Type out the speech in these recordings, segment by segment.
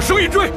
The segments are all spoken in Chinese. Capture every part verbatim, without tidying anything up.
着声音追。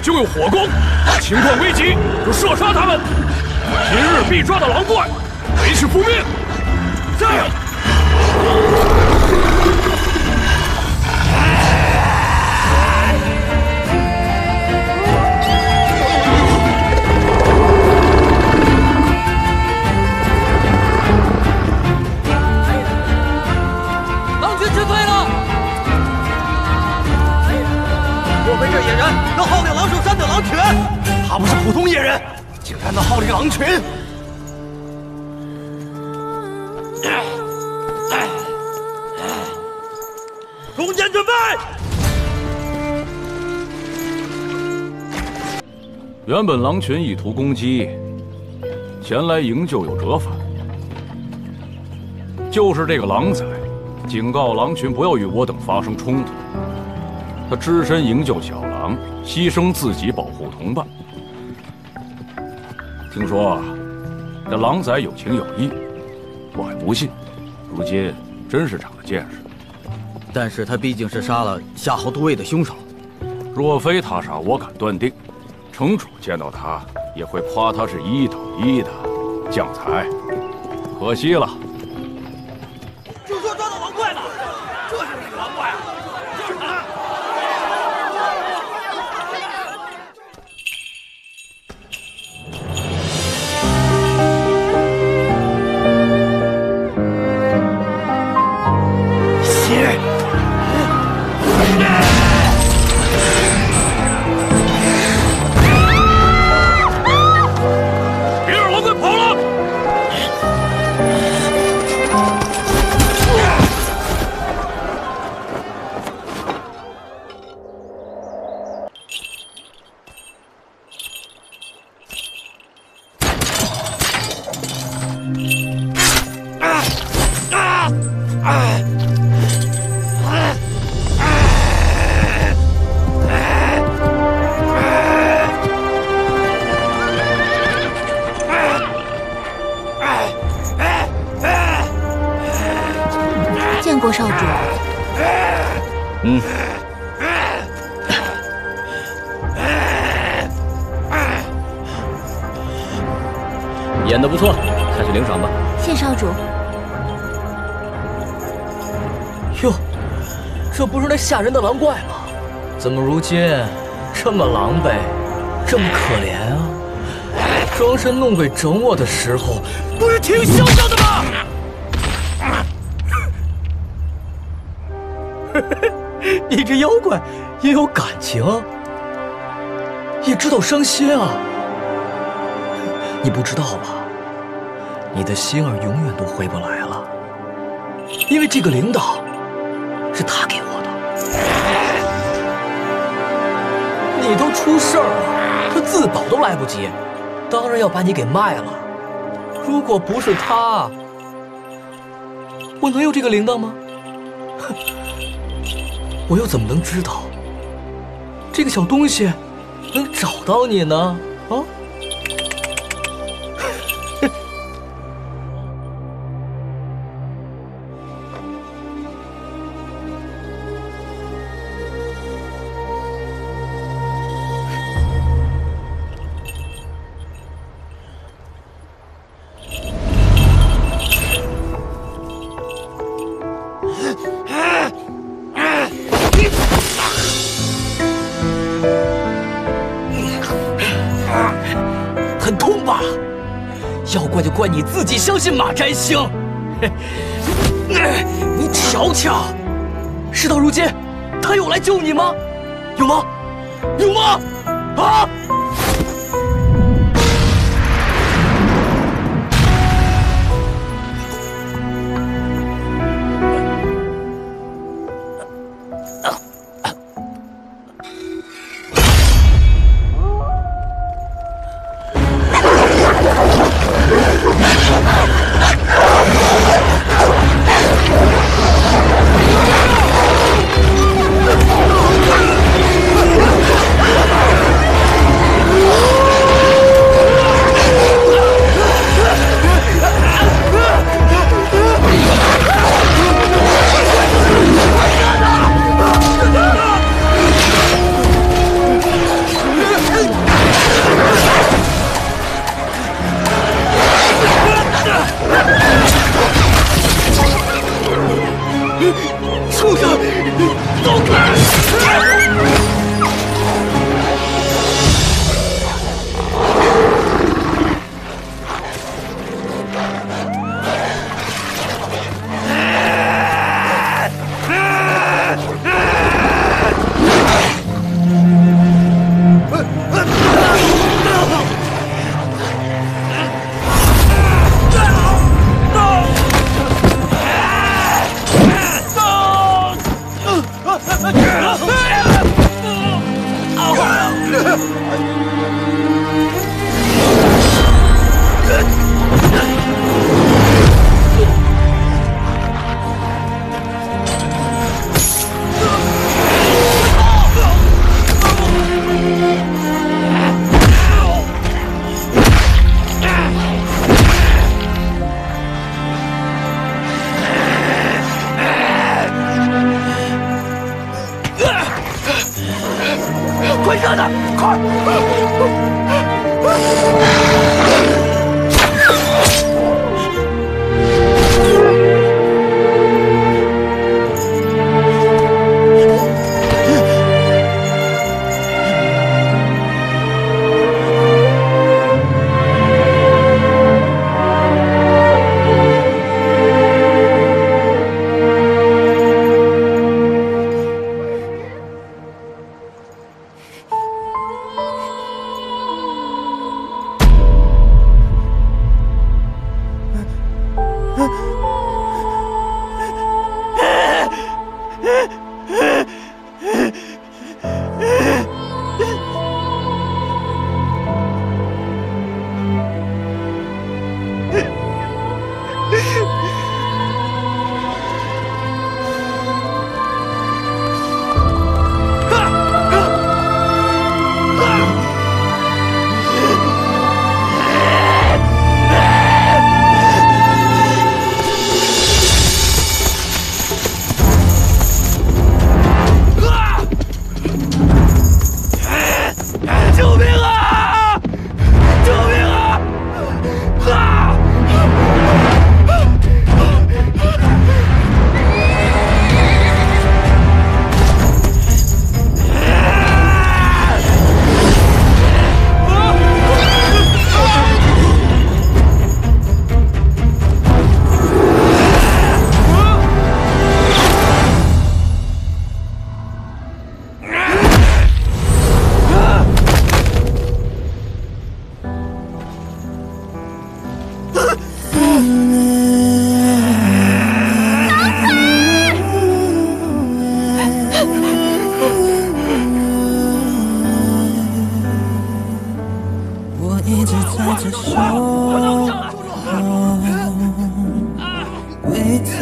就用火攻，情况危急就射杀他们，一日必抓的狼怪，为是覆灭。是。狼群撤退了，我们这野人能号令狼首山的狼群，他不是普通野人，竟然能号令狼群。 原本狼群以图攻击，前来营救有折返。就是这个狼崽，警告狼群不要与我等发生冲突。他只身营救小狼，牺牲自己保护同伴。听说这狼崽有情有义，我还不信。如今真是长了见识。但是他毕竟是杀了夏侯都尉的凶手。若非他杀，我敢断定。 城主见到他也会夸他是一等一的将才，可惜了。听说抓到王怪了，这是哪个王怪啊？就是他。血。 吓人的狼怪吗？怎么如今这么狼狈，这么可怜啊！装神弄鬼整我的时候，不是挺嚣张的吗？一只妖怪也有感情，也知道伤心啊！你不知道吧？你的心儿永远都回不来了，因为这个领导是他给我的。 Yeah. 你都出事儿了，他自保都来不及，当然要把你给卖了。如果不是他，我能有这个铃铛吗？哼，我又怎么能知道这个小东西能找到你呢？啊？ 怪你自己相信马占星，你瞧瞧，事到如今，他有来救你吗？有吗？有吗？啊！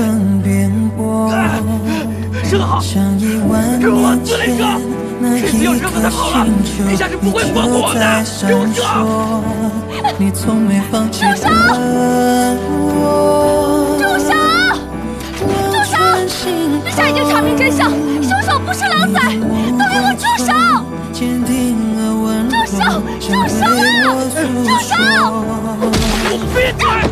成变薄。这个好，给我自来哥，这次要扔的太好了，你下次不会放过我的，给我哥。住手！住手！ 你现在已经查明真相，凶手不是狼崽，都给我住手！住手！住手啊！住手！我别打！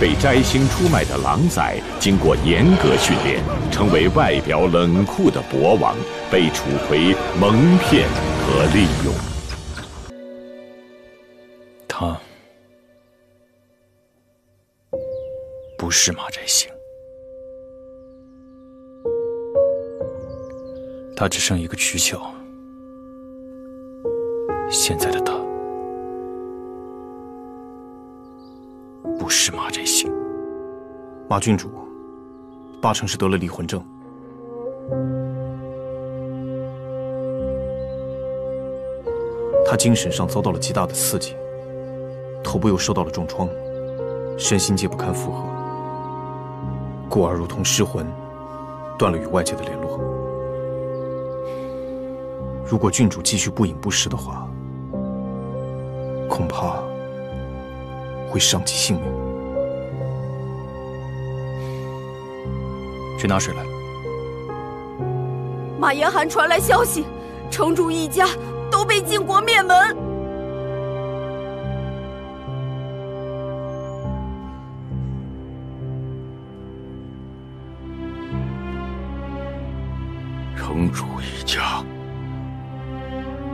被摘星出卖的狼崽，经过严格训练，成为外表冷酷的博王，被楚葵蒙骗和利用。他不是马摘星，他只剩一个躯壳。现在的他。 不是马摘星，马郡主，八成是得了离魂症。他精神上遭到了极大的刺激，头部又受到了重创，身心皆不堪负荷，故而如同失魂，断了与外界的联络。如果郡主继续不饮不食的话，恐怕…… 会伤及性命。去拿水来。马严寒传来消息，城主一家都被晋国灭门。城主一家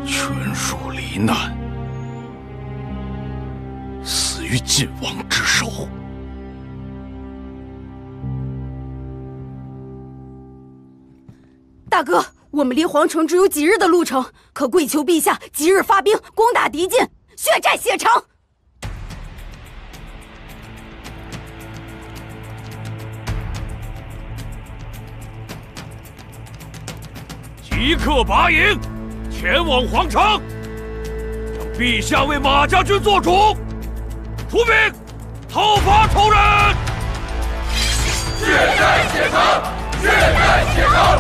全属罹难。 于晋王之手，大哥，我们离皇城只有几日的路程，可跪求陛下即日发兵攻打敌晋，血债血偿。即刻拔营，前往皇城，让陛下为马家军做主，出兵讨伐仇人。血债血偿，血债血偿，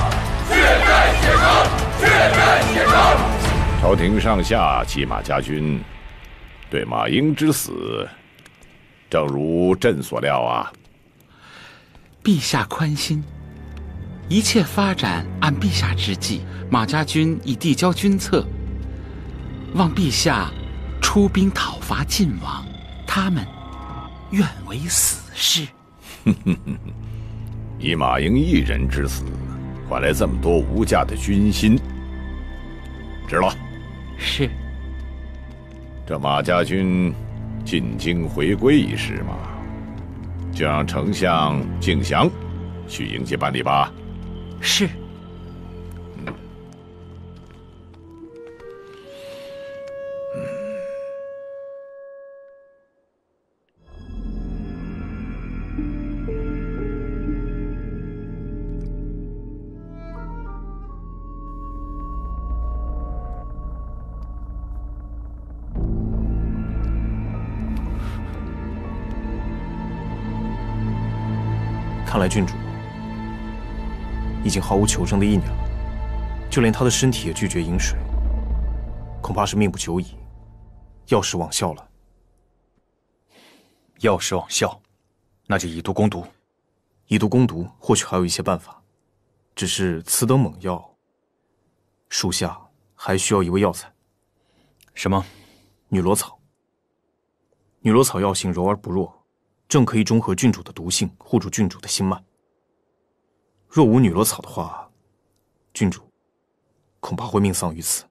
血债血偿，血债血偿。朝廷上下弃马家军，对马英之死，正如朕所料啊。陛下宽心。 一切发展按陛下之计，马家军已递交军策，望陛下出兵讨伐晋王，他们愿为死士。以马英一人之死，换来这么多无价的军心，值了。是。这马家军进京回归一事嘛，就让丞相敬翔去迎接办理吧。 是。嗯。看来郡主。 已经毫无求生的意念了，就连他的身体也拒绝饮水，恐怕是命不久矣，药石罔效了。药石罔效，那就以毒攻毒。以毒攻毒，或许还有一些办法，只是此等猛药，属下还需要一味药材。什么？女萝草。女萝草药性柔而不弱，正可以中和郡主的毒性，护住郡主的心脉。 若无女萝草的话，郡主恐怕会命丧于此。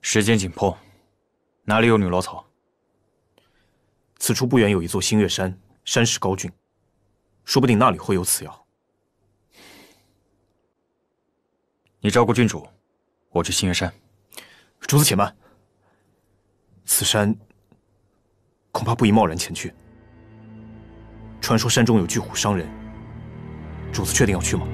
时间紧迫，哪里有女萝草？此处不远有一座星月山，山势高峻，说不定那里会有此药。你照顾郡主，我去星月山。主子且慢，此山恐怕不宜贸然前去。 传说山中有巨虎伤人，主子确定要去吗？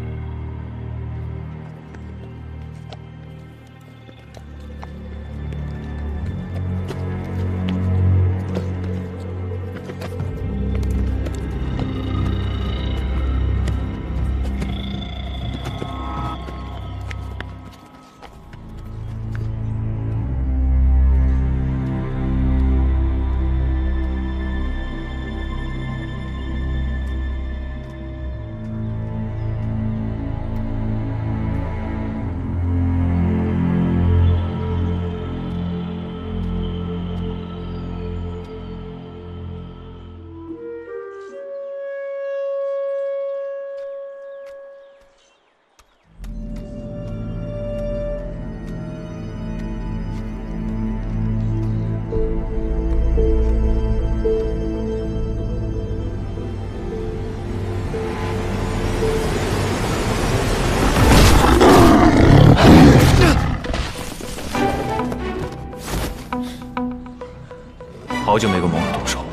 好久没跟猛虎动手，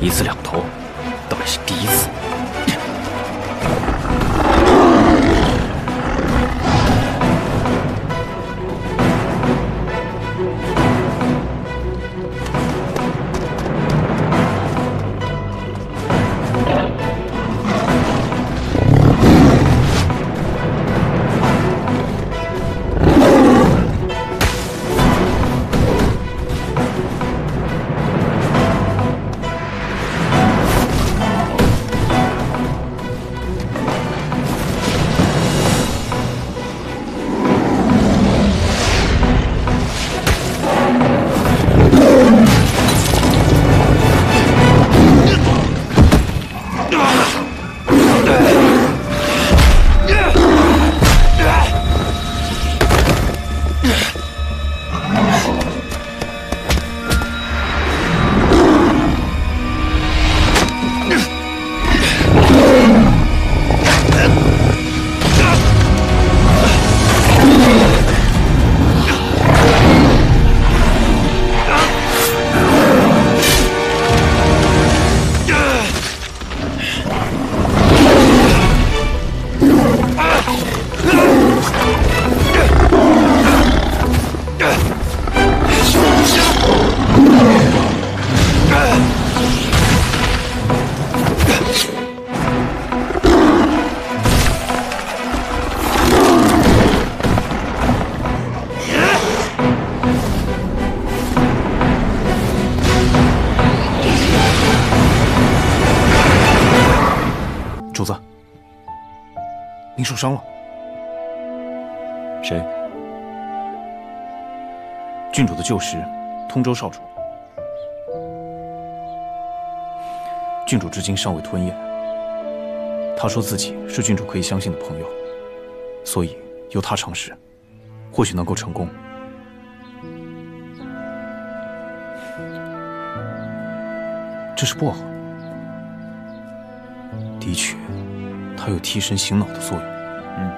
一次两头，倒也是第一次。你受伤了。谁？郡主的旧识，通州少主。郡主至今尚未吞咽。他说自己是郡主可以相信的朋友，所以由他尝试，或许能够成功。 这是薄荷，的确，它有提神醒脑的作用。嗯，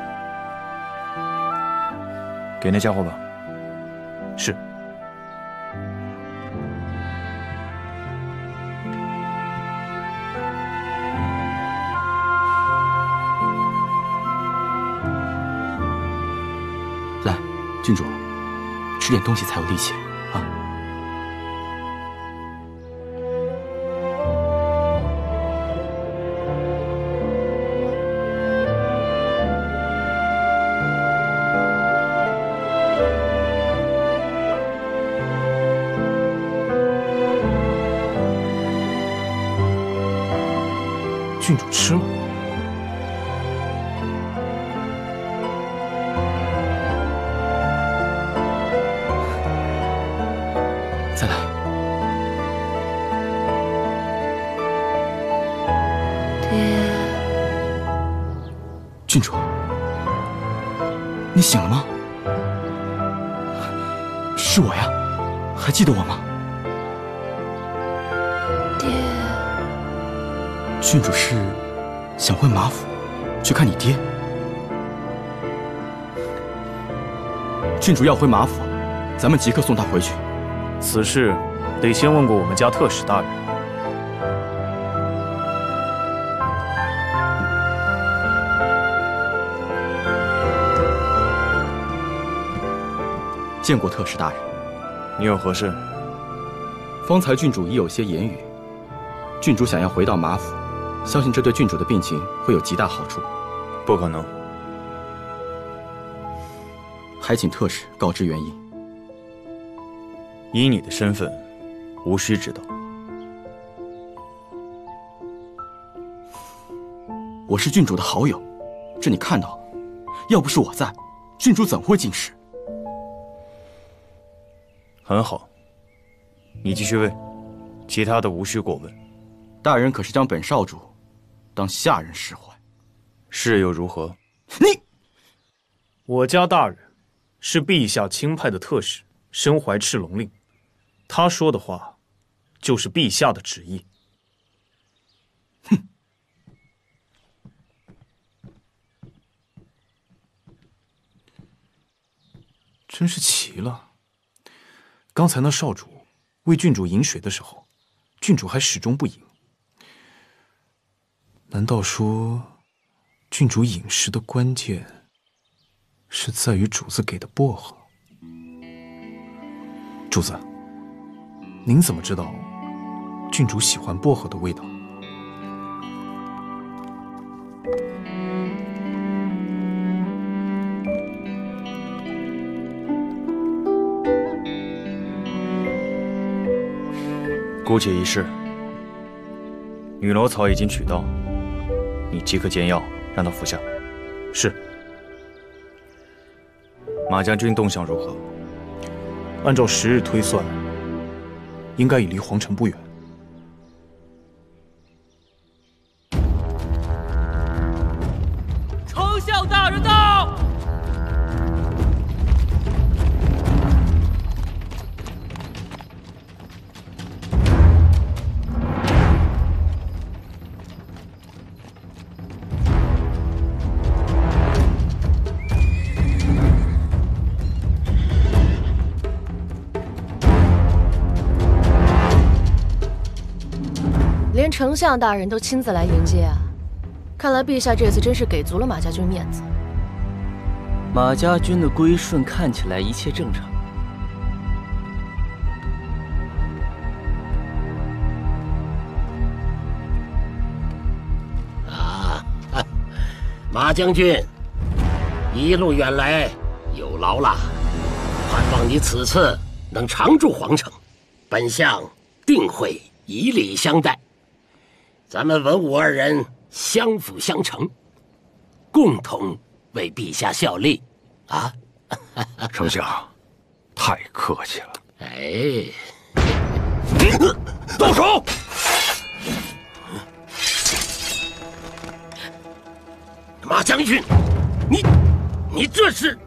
给那家伙吧。是。来，郡主，吃点东西才有力气啊。 郡主吃了，再来。郡主，你醒了吗？是我呀，还记得我吗？ 郡主是想回马府去看你爹。郡主要回马府，咱们即刻送她回去。此事得先问过我们家特使大人。见过特使大人。你有何事？方才郡主已有些言语，郡主想要回到马府。 相信这对郡主的病情会有极大好处。不可能。还请特使告知原因。以你的身份，无需知道。我是郡主的好友，这你看到了。要不是我在，郡主怎会进食？很好，你继续喂，其他的无需过问。大人可是将本少主。 当下人使唤，是又如何？你，我家大人是陛下钦派的特使，身怀赤龙令，他说的话就是陛下的旨意。哼！真是奇了，刚才那少主为郡主饮水的时候，郡主还始终不饮。 难道说，郡主饮食的关键是在于主子给的薄荷？主子，您怎么知道郡主喜欢薄荷的味道？姑且一试，女蒌草已经取到。 你即刻煎药，让他服下。是。马将军动向如何？按照时日推算，应该已离皇城不远。丞相大人到！连丞相大人都亲自来迎接啊！看来陛下这次真是给足了马家军面子。马家军的归顺看起来一切正常。啊，马将军，一路远来有劳了，盼望你此次能常驻皇城，本相定会以礼相待。 咱们文武二人相辅相成，共同为陛下效力，啊！丞相，太客气了。哎，动手！马将军，你你这是？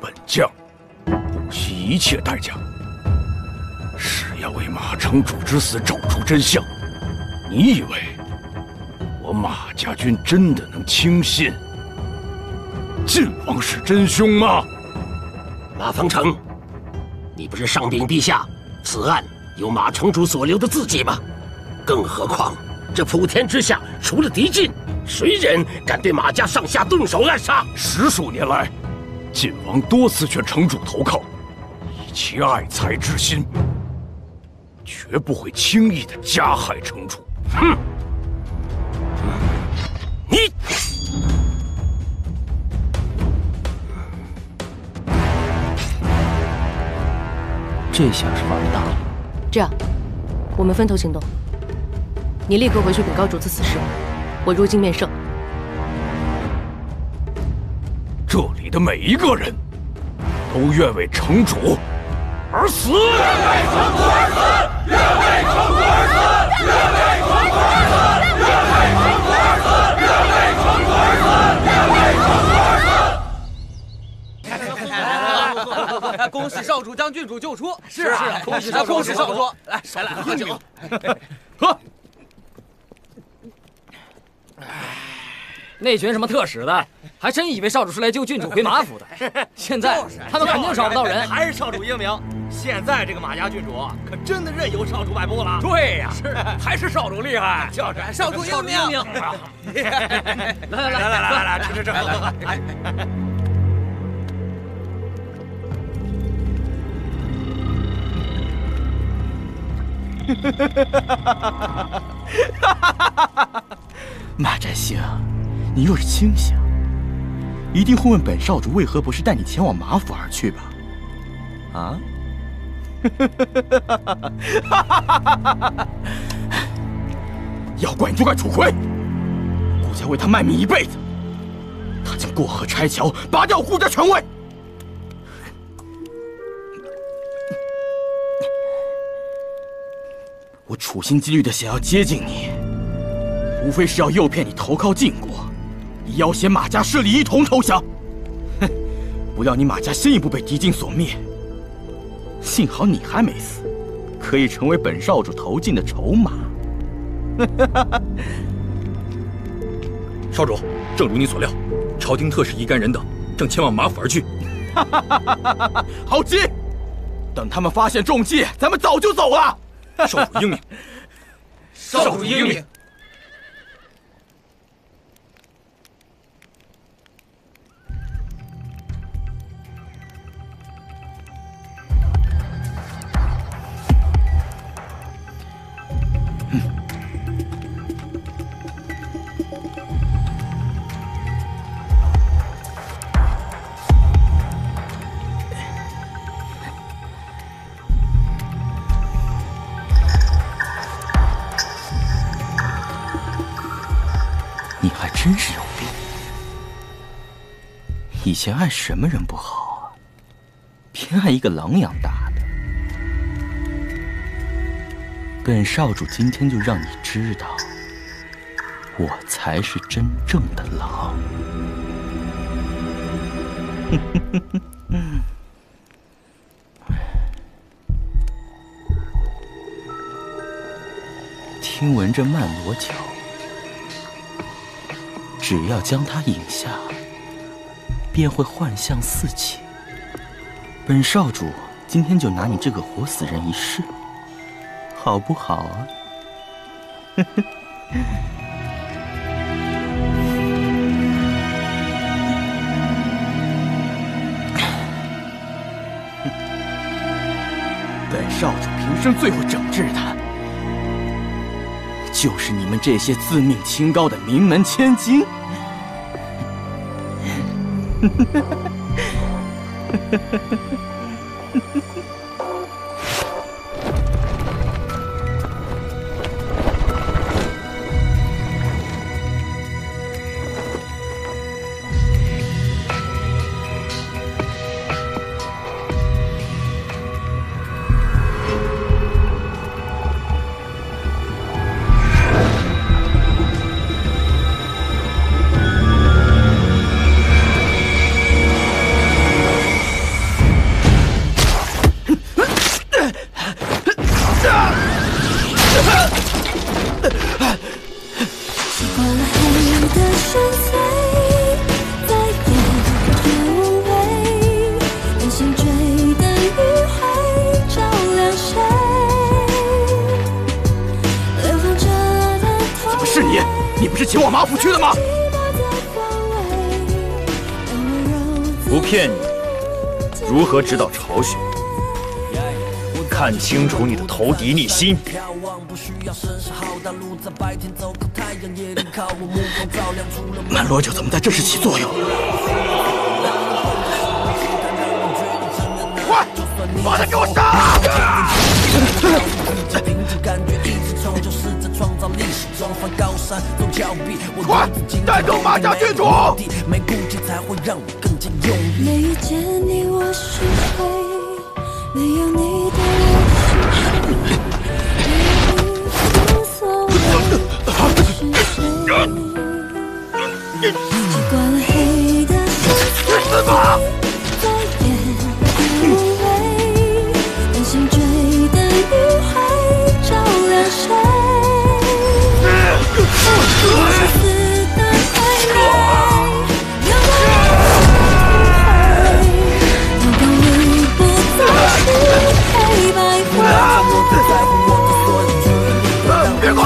本将不惜一切代价，是要为马城主之死找出真相。你以为我马家军真的能轻信晋王是真凶吗？马方成，你不是上禀陛下，此案有马城主所留的字迹吗？更何况这普天之下，除了敌晋，谁人敢对马家上下动手暗杀？十数年来。 晋王多次劝城主投靠，以其爱才之心，绝不会轻易的加害城主。哼！你这下是玩大了。这样，我们分头行动。你立刻回去禀告主子此事，我入京面圣。 这里的每一个人都愿为城主而死，愿为城主而死，愿为城主而死，愿为城主而死，愿为城主而死，愿为城主而死，愿为城主而死。来，恭喜少主将郡主救出！是啊，恭喜恭喜少主！来，谁来喝酒？喝。那群什么特使的，还真以为少主是来救郡主回马府的。现在他们肯定找不到人，还是少主英明。现在这个马家郡主可真的任由少主摆布了。对呀，是还是少主厉害，就是少主英明。来来来来来来，吃吃吃，来来。马占星。 你若是清醒，一定会问本少主为何不是带你前往马府而去吧？啊！要怪你就怪楚葵，顾家为他卖命一辈子，他将过河拆桥，拔掉顾家权位。我处心积虑的想要接近你，无非是要诱骗你投靠晋国。 要挟马家势力一同投降，哼！不要你马家先一步被敌晋所灭。幸好你还没死，可以成为本少主投进的筹码。少主，正如你所料，朝廷特使一干人等正前往马府而去。好极！等他们发现中计，咱们早就走了。少主英明，少主英明。 真是有病！以前爱什么人不好啊，偏爱一个狼养大的。本少主今天就让你知道，我才是真正的狼。听闻这曼罗桥。 只要将他引下，便会幻象四起。本少主今天就拿你这个活死人一试，好不好啊？本少主平生最会整治他。 就是你们这些自命清高的名门千金！请我马府去的吗？不骗你，如何指导巢穴？看清楚你的仇敌逆心。 曼罗酒怎么在这时起作用？快，把他给我杀了！快，带走马家郡主！没遇见你，我是谁？没有你的我是谁？ 习惯了黑的世界，再也不累。担心追的不会照亮谁。相思的暧昧，有我无悔。我的路不再是黑白灰。别过来！别过来！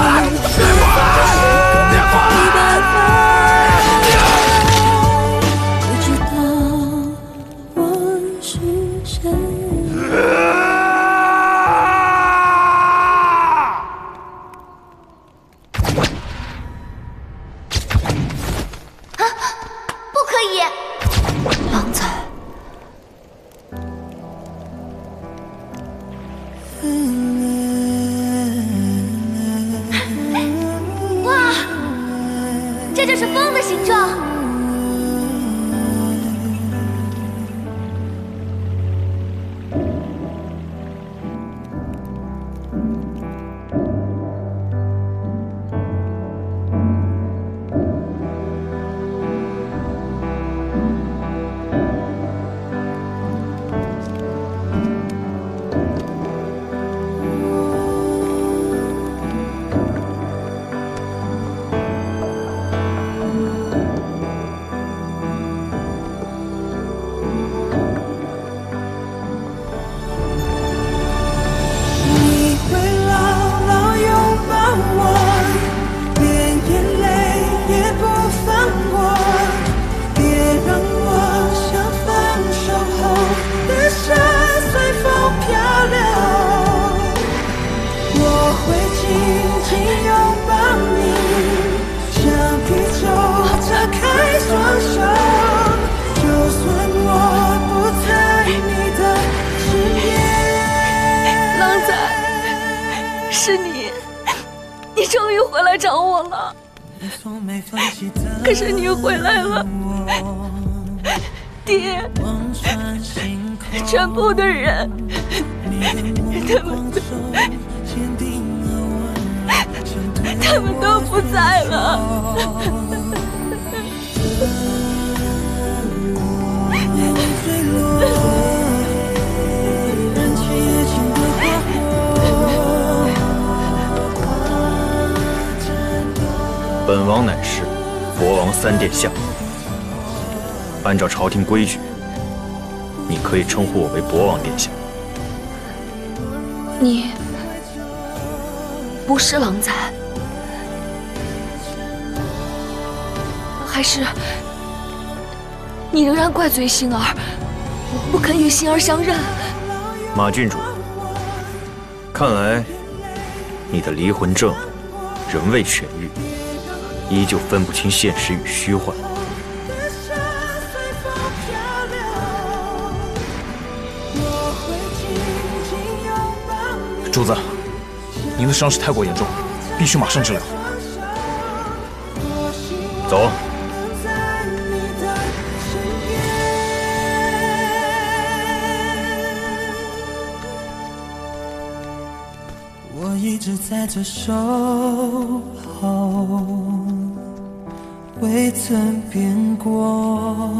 可是你回来了，爹，全部的人，他们，他们都不在了。本王乃是 国王三殿下，按照朝廷规矩，你可以称呼我为博王殿下。你不是狼崽，还是你仍然怪罪心儿，不肯与心儿相认？马郡主，看来你的离魂症仍未痊愈。 依旧分不清现实与虚幻。主子，您的伤势太过严重，必须马上治疗。走。我一直在这守候。 未曾变过，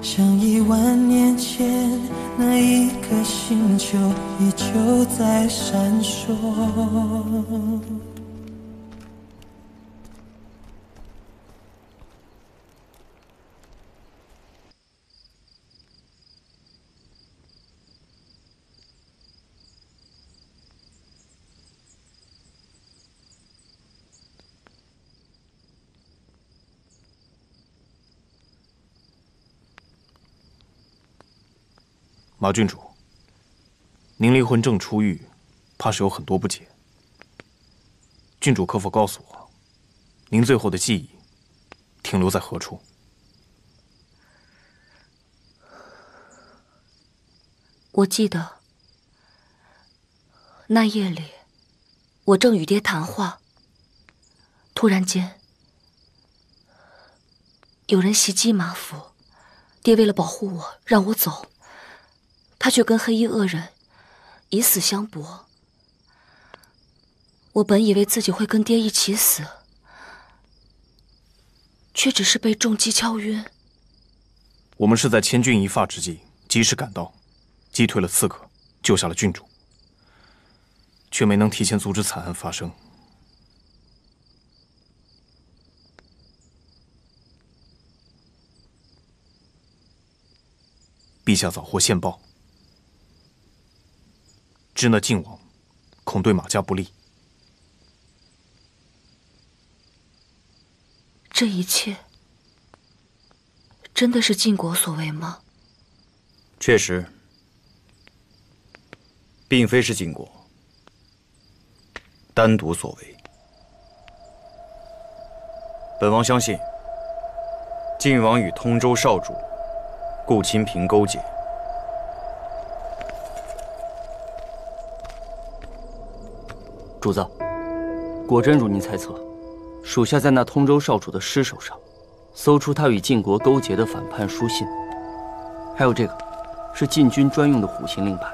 像一万年前那一颗星球，依旧在闪烁。马郡主，您离婚证出狱，怕是有很多不解。郡主可否告诉我，您最后的记忆停留在何处？我记得那夜里，我正与爹谈话，突然间有人袭击马府，爹为了保护我，让我走。 他却跟黑衣恶人以死相搏。我本以为自己会跟爹一起死，却只是被重击敲晕。我们是在千钧一发之际及时赶到，击退了刺客，救下了郡主，却没能提前阻止惨案发生。陛下早获线报。 知那靖王，恐对马家不利。这一切真的是晋国所为吗？确实，并非是晋国单独所为。本王相信，晋王与通州少主顾清平勾结。 主子，果真如您猜测，属下在那通州少主的尸首上，搜出他与晋国勾结的反叛书信，还有这个，是晋军专用的虎形令牌。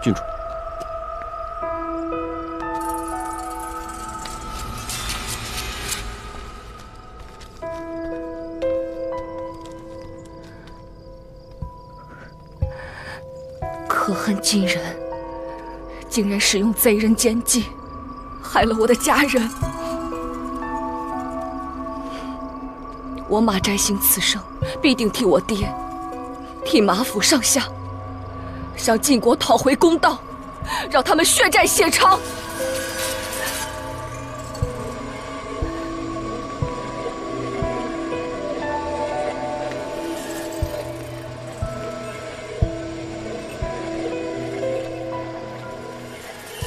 郡主，可恨晋人，竟然使用贼人奸计，害了我的家人。我马摘星此生必定替我爹，替马府上下，向晋国讨回公道，让他们血债血偿。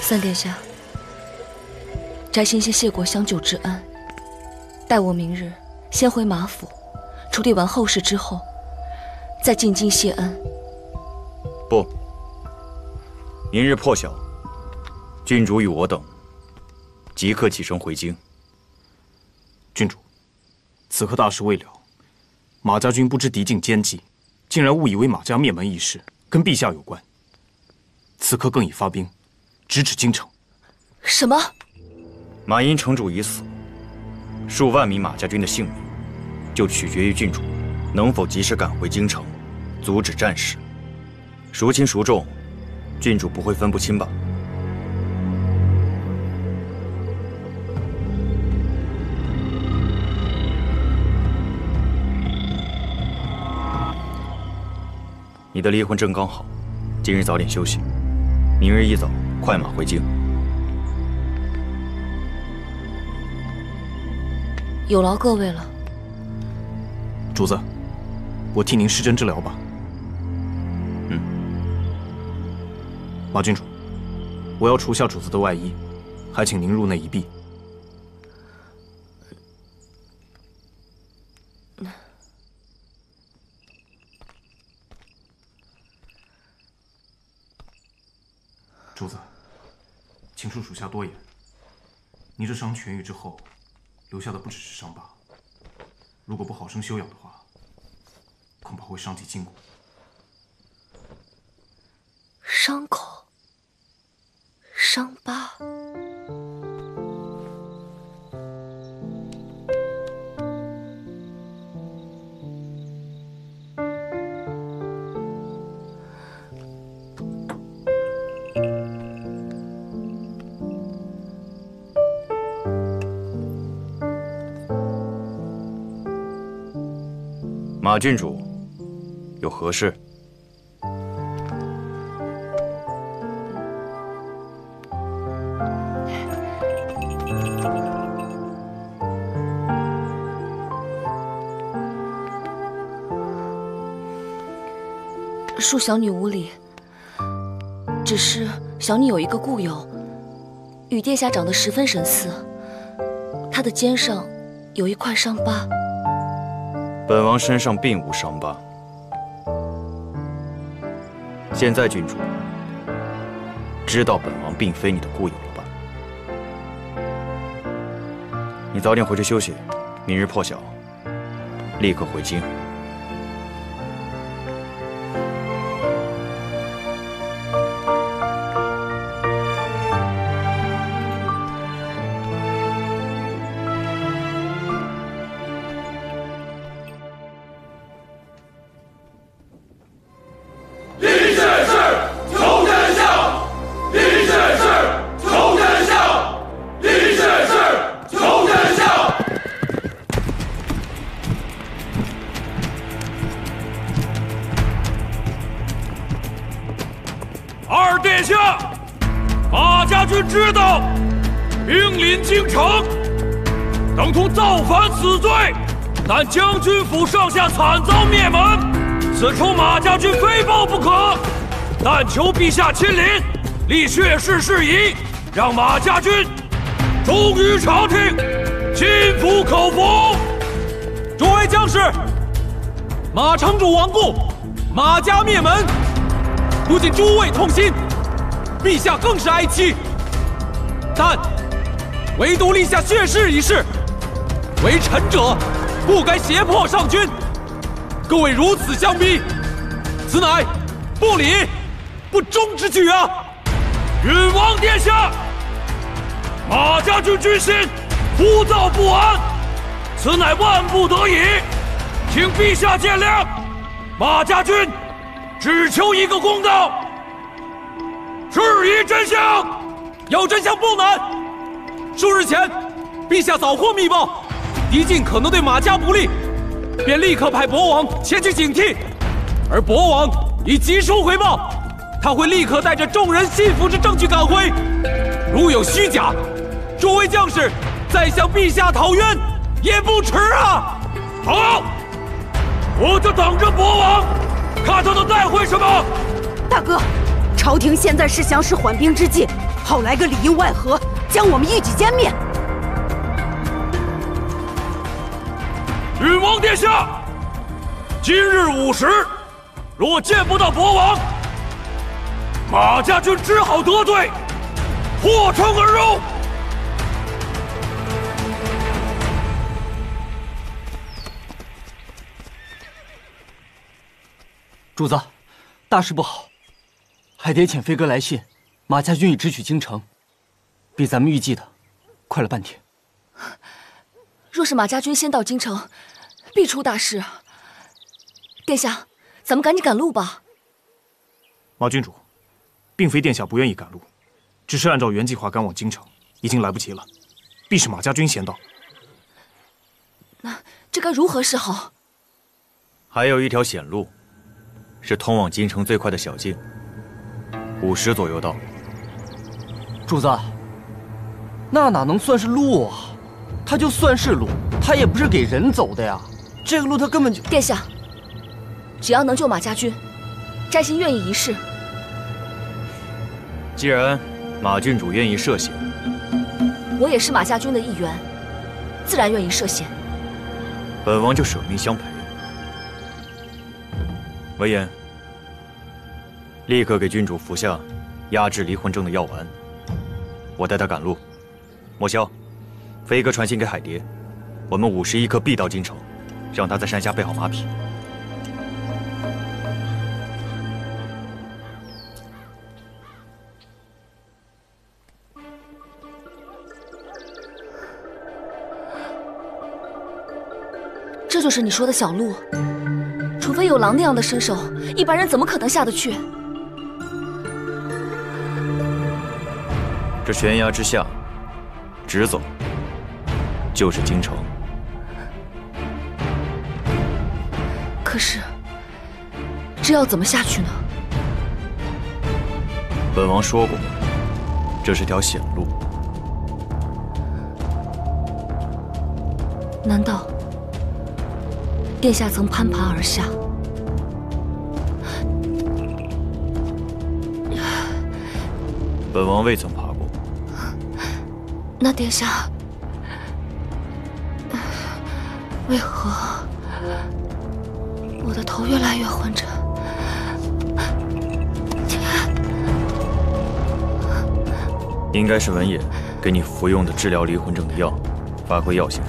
三殿下，翟星先谢过相救之恩，待我明日先回马府，处理完后事之后，再进京谢恩。不，明日破晓，郡主与我等即刻启程回京。郡主，此刻大事未了，马家军不知敌境奸计，竟然误以为马家灭门一事跟陛下有关，此刻更已发兵。 直指京城。什么？马殷城主已死，数万名马家军的性命就取决于郡主能否及时赶回京城，阻止战事。孰轻孰重，郡主不会分不清吧？你的离婚证刚好，今日早点休息，明日一早。 快马回京，有劳各位了。主子，我替您施针治疗吧。嗯。马郡主，我要除下主子的外衣，还请您入内一避。主子。 请恕属下多言，你这伤痊愈之后，留下的不只是伤疤，如果不好生休养的话，恐怕会伤及筋骨。伤口、伤疤，马郡主，有何事？恕小女无礼。只是小女有一个故友，与殿下长得十分神似，她的肩上有一块伤疤。本王身上并无伤疤。现在君主知道本王并非你的故友了吧？你早点回去休息，明日破晓，立刻回京。 将军府上下惨遭灭门，此仇马家军非报不可。但求陛下亲临，立血誓事宜，让马家军忠于朝廷，心服口服。诸位将士，马城主亡故，马家灭门，不仅诸位痛心，陛下更是哀戚。但唯独立下血誓一事，为臣者。 不该胁迫上君，各位如此相逼，此乃不礼、不忠之举啊！允王殿下，马家军军心浮躁不安，此乃万不得已，请陛下见谅。马家军只求一个公道，事宜真相。要真相不难。数日前，陛下早获密报。 敌境可能对马家不利，便立刻派博王前去警惕，而博王已急书回报，他会立刻带着众人信服之证据赶回。如有虚假，诸位将士再向陛下讨冤也不迟啊！好，我就等着博王，看他能带回什么。大哥，朝廷现在是降使缓兵之计，好来个里应外合，将我们一举歼灭。 禹王殿下，今日午时，若见不到博王，马家军只好得罪，破城而入。主子，大事不好！海蝶遣飞鸽来信，马家军已直取京城，比咱们预计的快了半天。 若是马家军先到京城，必出大事。殿下，咱们赶紧赶路吧。马郡主，并非殿下不愿意赶路，只是按照原计划赶往京城，已经来不及了。必是马家军先到。那这该如何是好？还有一条险路，是通往京城最快的小径，午时左右到。主子，那哪能算是路啊？ 他就算是路，他也不是给人走的呀。这个路他根本就……殿下，只要能救马家军，摘星愿意一试。既然马郡主愿意涉险，我也是马家军的一员，自然愿意涉险。本王就舍命相陪。闻言，立刻给郡主服下压制离魂症的药丸，我带她赶路。莫萧。 飞哥传信给海蝶，我们午时一刻必到京城，让他在山下备好马匹。这就是你说的小路，除非有狼那样的身手，一般人怎么可能下得去？这悬崖之下，直走。 就是京城。可是，这要怎么下去呢？本王说过，这是条险路。难道殿下曾攀爬而下？本王未曾爬过。那殿下为何我的头越来越昏沉？ 应该是文野给你服用的治疗离魂症的药，发挥药性。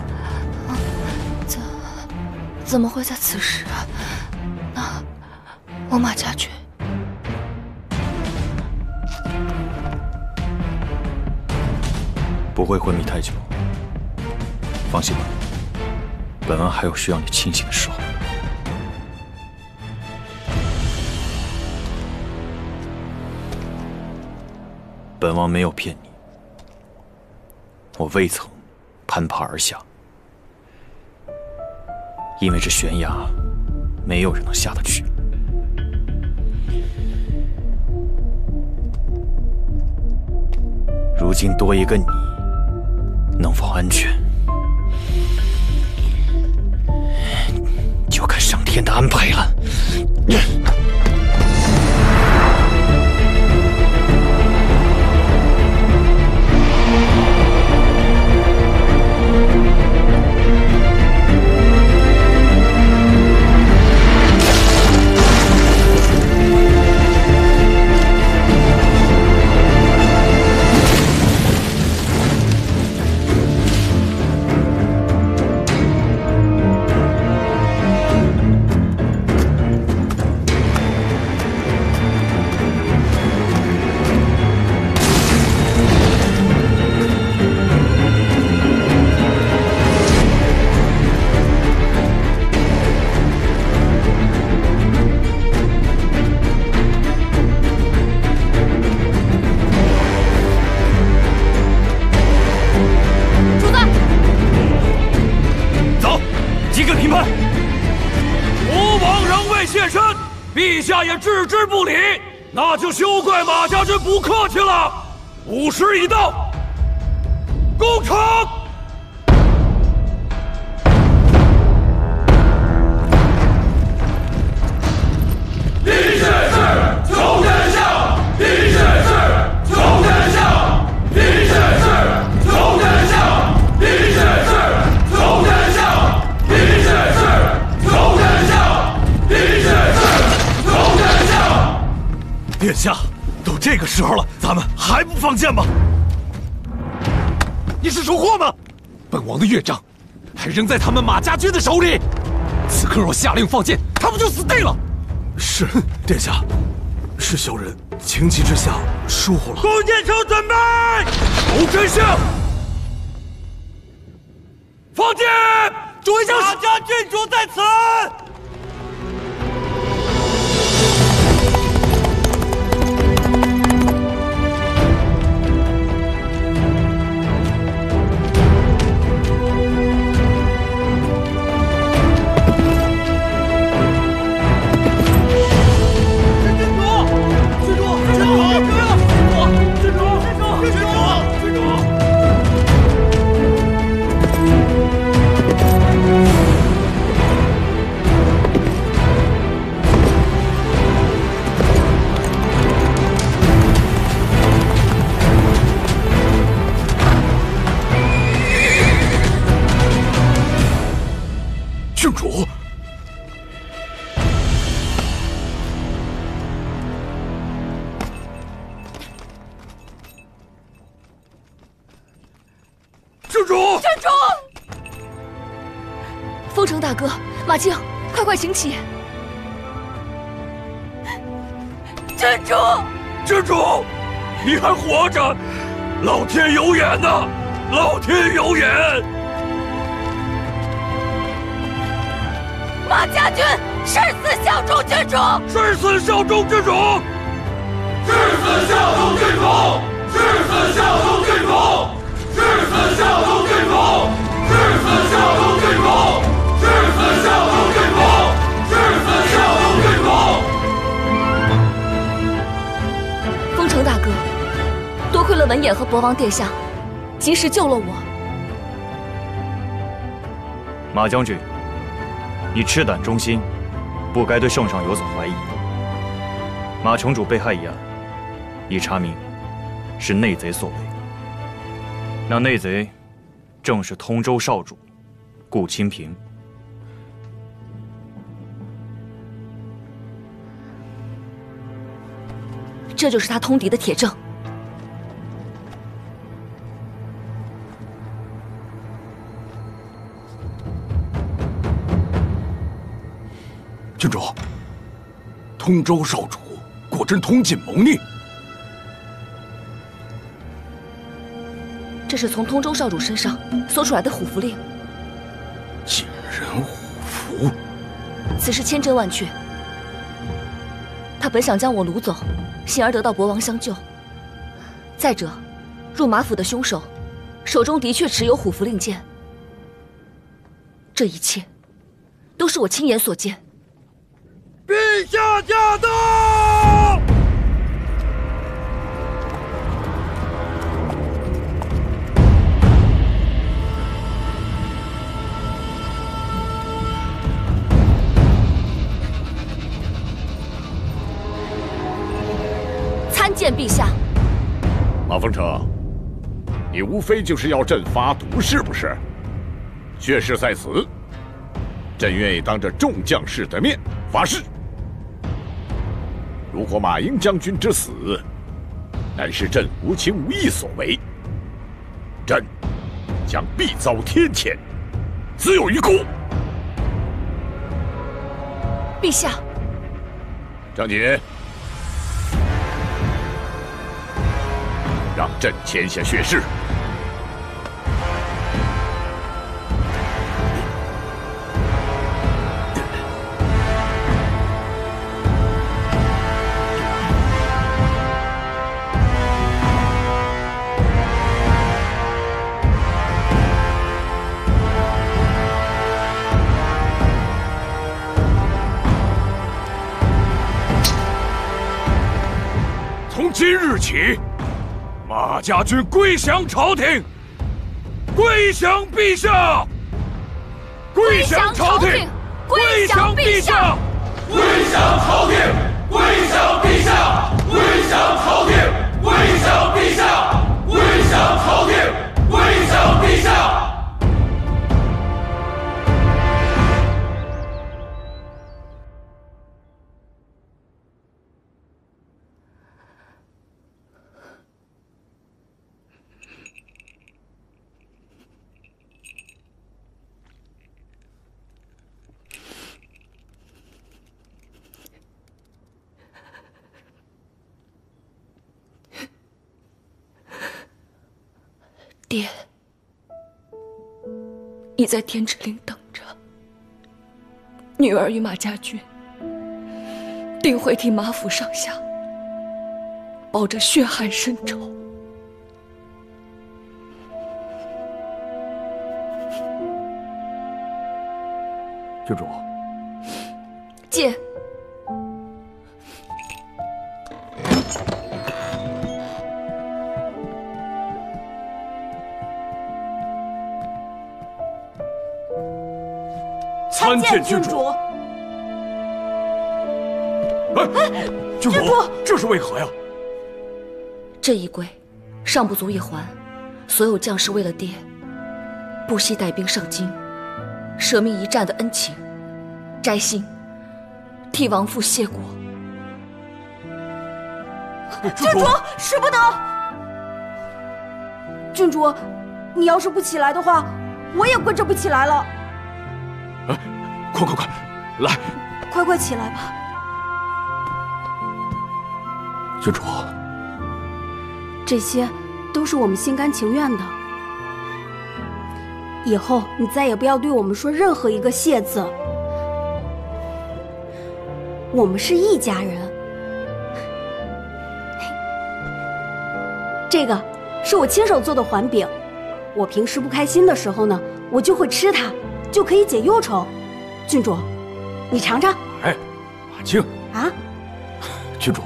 怎怎么会在此时？那我马家军，不会昏迷太久。放心吧，本王还有需要你清醒的时候。 本王没有骗你，我未曾攀爬而下，因为这悬崖没有人能下得去。如今多一个你，能否安全，就看上天的安排了。 置之不理，那就休怪马家军不客气了。午时已到，攻城！的确是求天下，的确是求天下，的确是求天下，的确是求天下，的确是求天下，的确是。 殿下，都这个时候了，咱们还不放箭吗？你是蠢货吗？本王的乐章还扔在他们马家军的手里，此刻若下令放箭，他们就死定了。是，殿下，是小人情急之下疏忽了。弓箭手准备，侯丞相，放箭！主将马家郡主在此。 郡主，郡主，郡主，风城大哥，马静，快快请起。郡主，郡主，你还活着，老天有眼呐，老天有眼。 马家军誓死效忠君主，誓死效忠君主，誓死效忠君主，誓死效忠君主，誓死效忠君主，誓死效忠君主，誓死效忠君主，誓死效忠君主。风城大哥，多亏了文野和博王殿下，及时救了我。马将军。 你赤胆忠心，不该对圣上有所怀疑。马城主被害一案已查明，是内贼所为。那内贼正是通州少主顾清平。这就是他通敌的铁证。 郡主，通州少主果真通奸谋逆。这是从通州少主身上搜出来的虎符令。锦人虎符，此事千真万确。他本想将我掳走，幸而得到博王相救。再者，入马府的凶手手中的确持有虎符令箭。这一切都是我亲眼所见。 陛下驾到！参见陛下。马风城，你无非就是要朕发毒是不是？血誓在此，朕愿意当着众将士的面发誓。 如果马英将军之死，乃是朕无情无义所为，朕将必遭天谴，死有余辜。陛下，张杰，让朕签下血誓。 今日起，马家军归降朝廷，归降陛下，归降朝廷，归降陛下，归降朝廷，归降陛下，归降朝廷，归降陛下，归降朝廷，归降陛下。爹，你在天之灵等着，女儿与马家军定会替马府上下报着血汗深仇。郡主，借。 参见郡主。哎，郡主，这是为何呀？这一归，尚不足以还。所有将士为了爹，不惜带兵上京，舍命一战的恩情，摘星替亡父谢过。郡主，使不得！郡主，你要是不起来的话，我也跟着不起来了。 快快快，来！快快起来吧，郡主。这些都是我们心甘情愿的。以后你再也不要对我们说任何一个“谢”字。我们是一家人。这个是我亲手做的环饼，我平时不开心的时候呢，我就会吃它，就可以解忧愁。 郡主，你尝尝。哎，马青啊，郡主，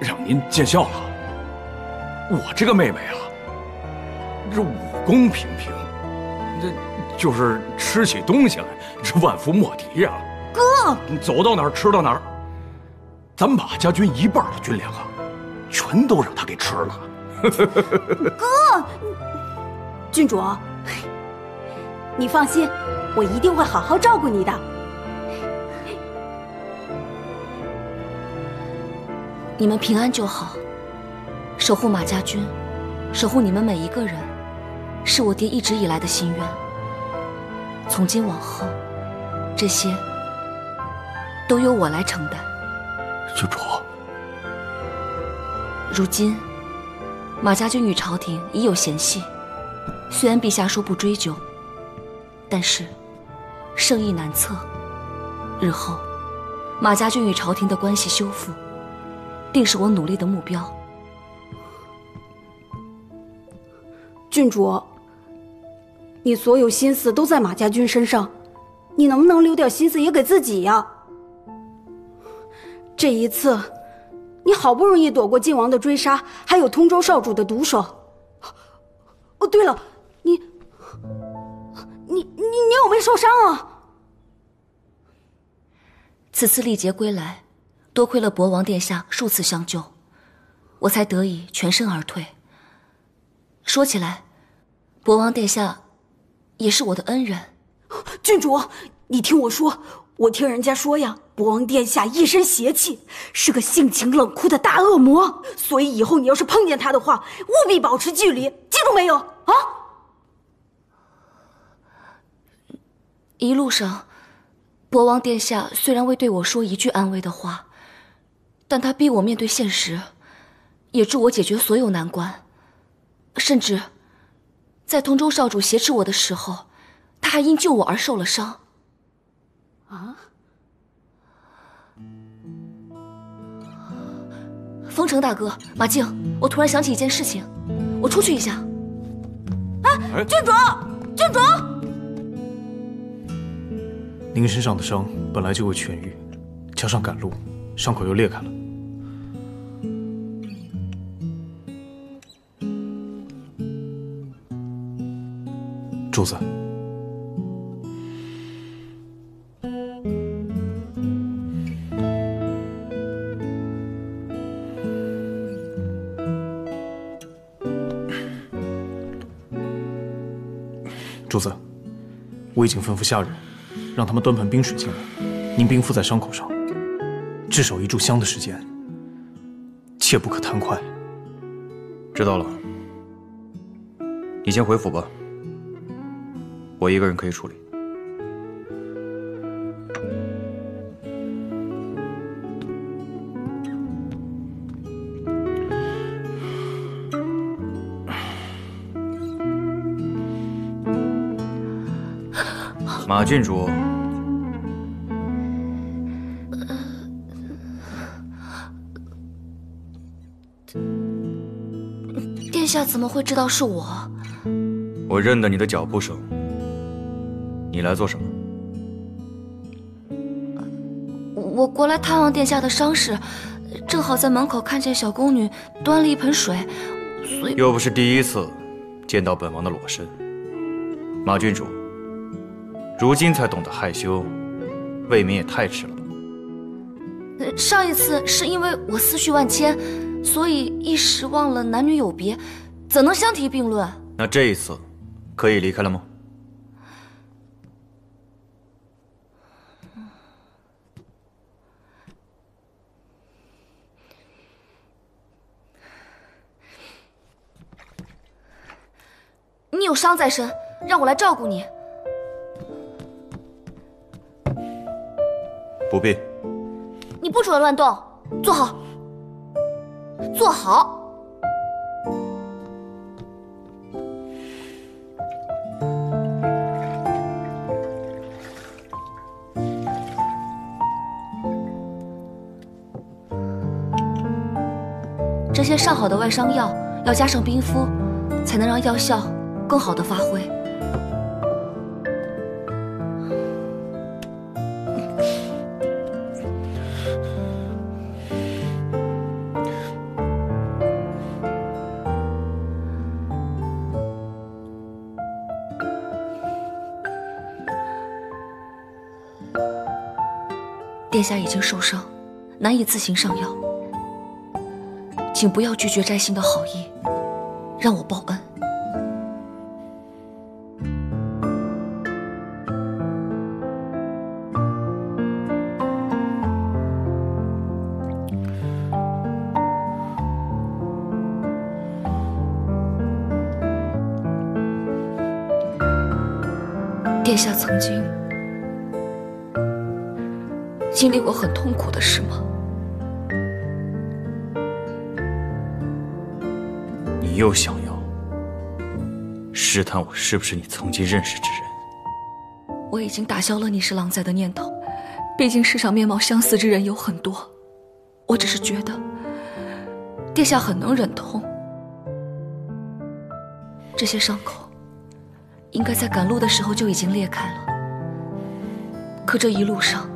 让您见笑了。我这个妹妹啊，这武功平平，这就是吃起东西来是万夫莫敌呀。哥，你走到哪儿吃到哪儿。咱马家军一半的军粮啊，全都让他给吃了。哥，郡主，你放心，我一定会好好照顾你的。你们平安就好，守护马家军，守护你们每一个人，是我爹一直以来的心愿。从今往后，这些都由我来承担。郡主。 如今，马家军与朝廷已有嫌隙。虽然陛下说不追究，但是圣意难测。日后，马家军与朝廷的关系修复，定是我努力的目标。郡主，你所有心思都在马家军身上，你能不能留点心思也给自己呀？这一次。 你好不容易躲过晋王的追杀，还有通州少主的毒手。哦，对了，你，你，你，你有没受伤啊？此次历劫归来，多亏了博王殿下数次相救，我才得以全身而退。说起来，博王殿下也是我的恩人。郡主，你听我说。 我听人家说呀，博王殿下一身邪气，是个性情冷酷的大恶魔，所以以后你要是碰见他的话，务必保持距离，记住没有？啊！一路上，博王殿下虽然未对我说一句安慰的话，但他逼我面对现实，也助我解决所有难关，甚至在通州少主挟持我的时候，他还因救我而受了伤。 啊！风城大哥，马静，我突然想起一件事情，我出去一下。哎，郡主，郡主，您身上的伤本来就会痊愈，加上赶路，伤口又裂开了。主子。 主子，我已经吩咐下人，让他们端盆冰水进来，您冰敷在伤口上，至少一炷香的时间，切不可贪快。知道了，你先回府吧，我一个人可以处理。马郡主，殿下怎么会知道是我？我认得你的脚步声。你来做什么？我过来探望殿下的伤势，正好在门口看见小宫女端了一盆水，所以又不是第一次见到本王的裸身。马郡主。 如今才懂得害羞，未免也太迟了吧。上一次是因为我思绪万千，所以一时忘了男女有别，怎能相提并论？那这一次，可以离开了吗？你有伤在身，让我来照顾你。 不必，你不准乱动，坐好，坐好。这些上好的外伤药要加上冰敷，才能让药效更好的发挥。 殿下已经受伤，难以自行上药。请不要拒绝摘星的好意，让我报恩。 殿下曾经经历过很痛苦的事吗？你又想要试探我是不是你曾经认识之人？我已经打消了你是狼崽的念头，毕竟世上面貌相似之人有很多。我只是觉得殿下很能忍痛，这些伤口 应该在赶路的时候就已经裂开了，可这一路上，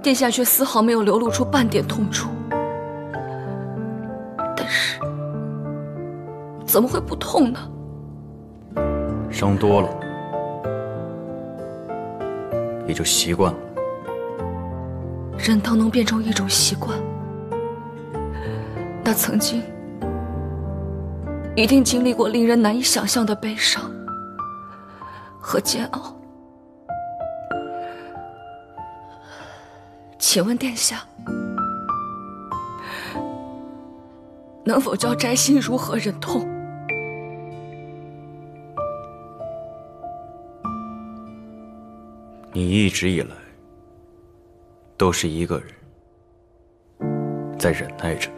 殿下却丝毫没有流露出半点痛楚。但是，怎么会不痛呢？伤多了，也就习惯了。忍痛能变成一种习惯，那曾经 一定经历过令人难以想象的悲伤和煎熬。请问殿下，能否教摘星如何忍痛？你一直以来都是一个人在忍耐着。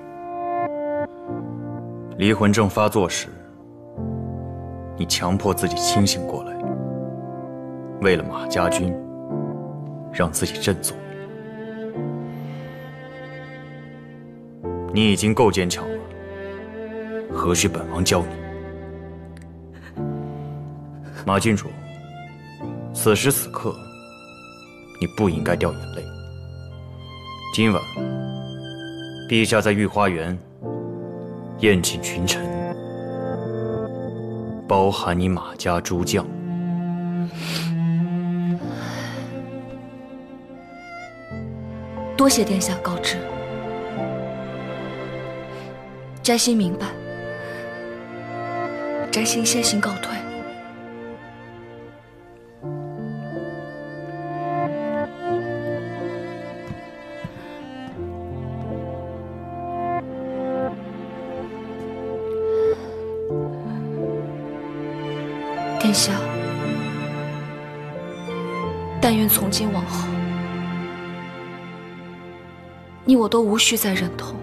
离魂症发作时，你强迫自己清醒过来，为了马家军，让自己振作。你已经够坚强了，何须本王教你？马郡主，此时此刻，你不应该掉眼泪。今晚，陛下在御花园 宴请群臣，包含你马家诸将。多谢殿下告知，摘星明白。摘星先行告退。殿下，但愿从今往后，你我都无需再忍痛。